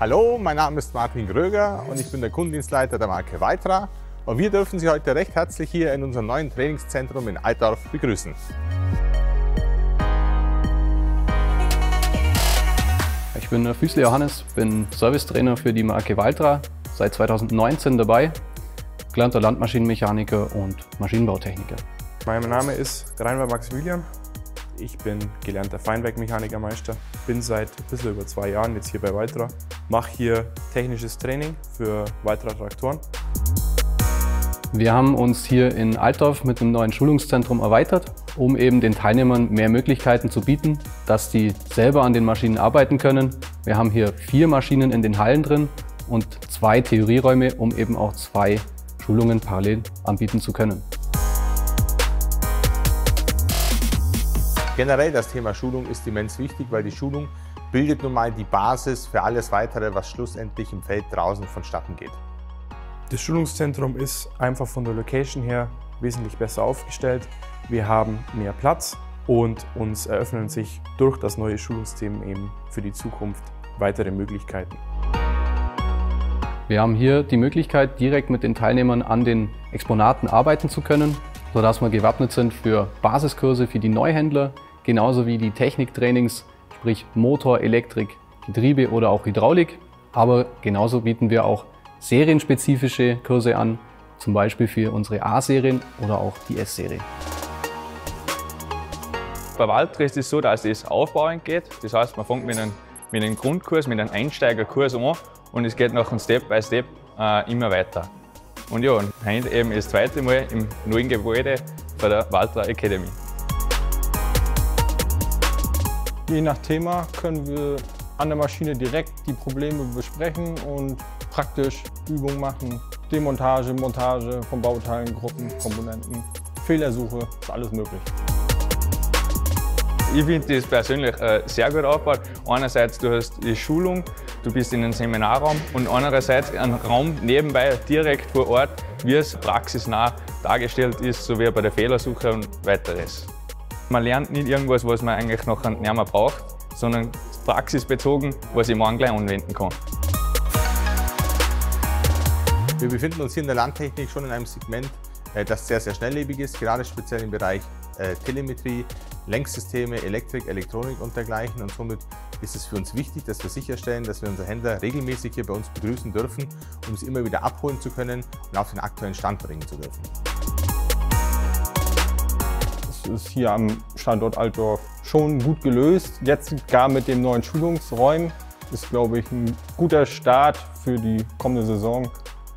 Hallo, mein Name ist Martin Gröger und ich bin der Kundendienstleiter der Marke Valtra und wir dürfen Sie heute recht herzlich hier in unserem neuen Trainingszentrum in Altdorf begrüßen. Ich bin der Füßle Johannes, bin Servicetrainer für die Marke Valtra, seit 2019 dabei, gelernter Landmaschinenmechaniker und Maschinenbautechniker. Mein Name ist Greinwald Maximilian. Ich bin gelernter Feinwerkmechanikermeister, bin seit ein bisschen über 2 Jahren jetzt hier bei Valtra, mache hier technisches Training für Valtra Traktoren. Wir haben uns hier in Altdorf mit einem neuen Schulungszentrum erweitert, um eben den Teilnehmern mehr Möglichkeiten zu bieten, dass die selber an den Maschinen arbeiten können. Wir haben hier 4 Maschinen in den Hallen drin und 2 Theorieräume, um eben auch 2 Schulungen parallel anbieten zu können. Generell das Thema Schulung ist immens wichtig, weil die Schulung bildet nun mal die Basis für alles Weitere, was schlussendlich im Feld draußen vonstatten geht. Das Schulungszentrum ist einfach von der Location her wesentlich besser aufgestellt. Wir haben mehr Platz und uns eröffnen sich durch das neue Schulungssystem eben für die Zukunft weitere Möglichkeiten. Wir haben hier die Möglichkeit, direkt mit den Teilnehmern an den Exponaten arbeiten zu können, sodass wir gewappnet sind für Basiskurse für die Neuhändler, genauso wie die Techniktrainings, sprich Motor, Elektrik, Getriebe oder auch Hydraulik. Aber genauso bieten wir auch serienspezifische Kurse an, zum Beispiel für unsere A-Serien oder auch die S-Serie. Bei Valtra ist es so, dass es aufbauend geht. Das heißt, man fängt mit einem Grundkurs, mit einem Einsteigerkurs an und es geht nach Step by Step immer weiter. Und ja, und heute eben das zweite Mal im neuen Gebäude bei der Valtra Academy. Je nach Thema können wir an der Maschine direkt die Probleme besprechen und praktisch Übungen machen. Demontage, Montage von Bauteilen, Gruppen, Komponenten, Fehlersuche, ist alles möglich. Ich finde das persönlich sehr gut aufgebaut. Einerseits, du hast die Schulung, du bist in einem Seminarraum und andererseits ein Raum nebenbei, direkt vor Ort, wie es praxisnah dargestellt ist, so wie bei der Fehlersuche und weiteres. Man lernt nicht irgendwas, was man eigentlich nachher nicht mehr braucht, sondern praxisbezogen, was ich morgen gleich anwenden kann. Wir befinden uns hier in der Landtechnik schon in einem Segment, das sehr, sehr schnelllebig ist, gerade speziell im Bereich Telemetrie, Lenksysteme, Elektrik, Elektronik und dergleichen. Und somit ist es für uns wichtig, dass wir sicherstellen, dass wir unsere Händler regelmäßig hier bei uns begrüßen dürfen, um sie immer wieder abholen zu können und auf den aktuellen Stand bringen zu dürfen. Es ist hier am Standort Altdorf schon gut gelöst. Jetzt gar mit dem neuen Schulungsräumen ist, glaube ich, ein guter Start für die kommende Saison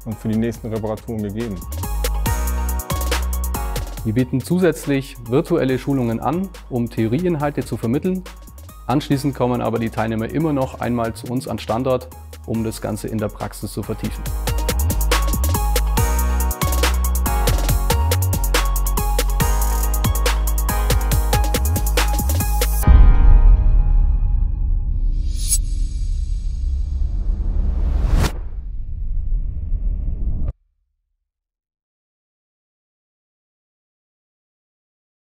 und für die nächsten Reparaturen gegeben. Wir bieten zusätzlich virtuelle Schulungen an, um Theorieinhalte zu vermitteln. Anschließend kommen aber die Teilnehmer immer noch einmal zu uns an den Standort, um das Ganze in der Praxis zu vertiefen.